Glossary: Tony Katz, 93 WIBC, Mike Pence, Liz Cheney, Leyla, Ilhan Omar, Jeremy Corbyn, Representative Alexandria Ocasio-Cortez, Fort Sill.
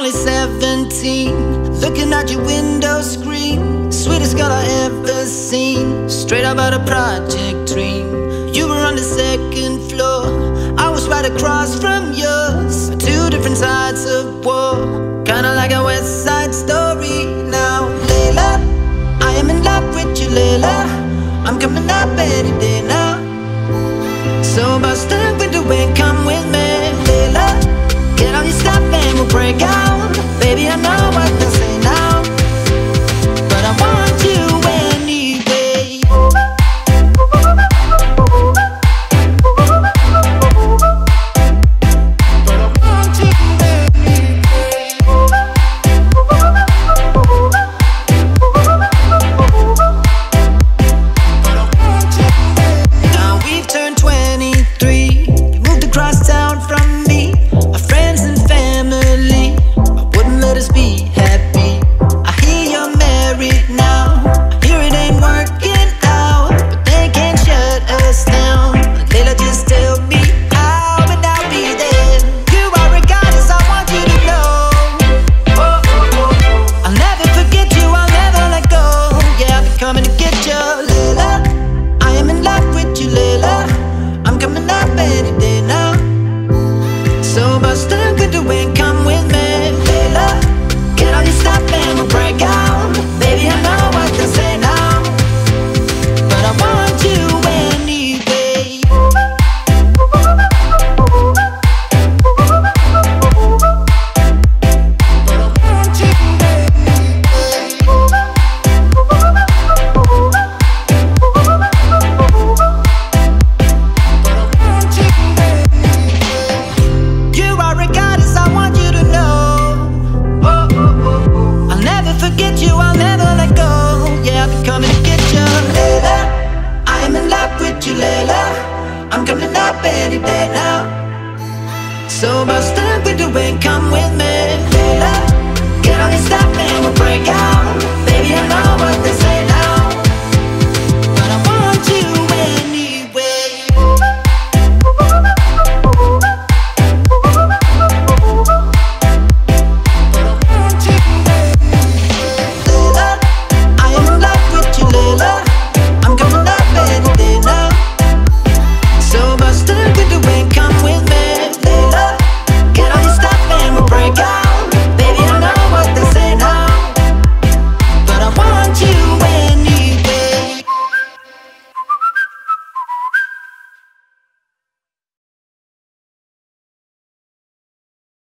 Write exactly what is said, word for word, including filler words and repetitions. only seventeen. Looking at your window screen, sweetest girl I ever seen. Straight up out of Project Dream. You were on the second floor, I was right across from yours. Two different sides of war, kinda like a West Side Story. Now Leyla, I am in love with you, Leyla. I'm coming up any day now, so bust the window and come with me. Leyla, get all your stuff and we'll break out. Baby, I know what to say now, but I want you anyway. But I want you anyway. Now we've turned twenty-three, you moved across town from any day now, so bust the window and come with me. Leyla, get on your stuff and we'll break out. Baby, I know what this is.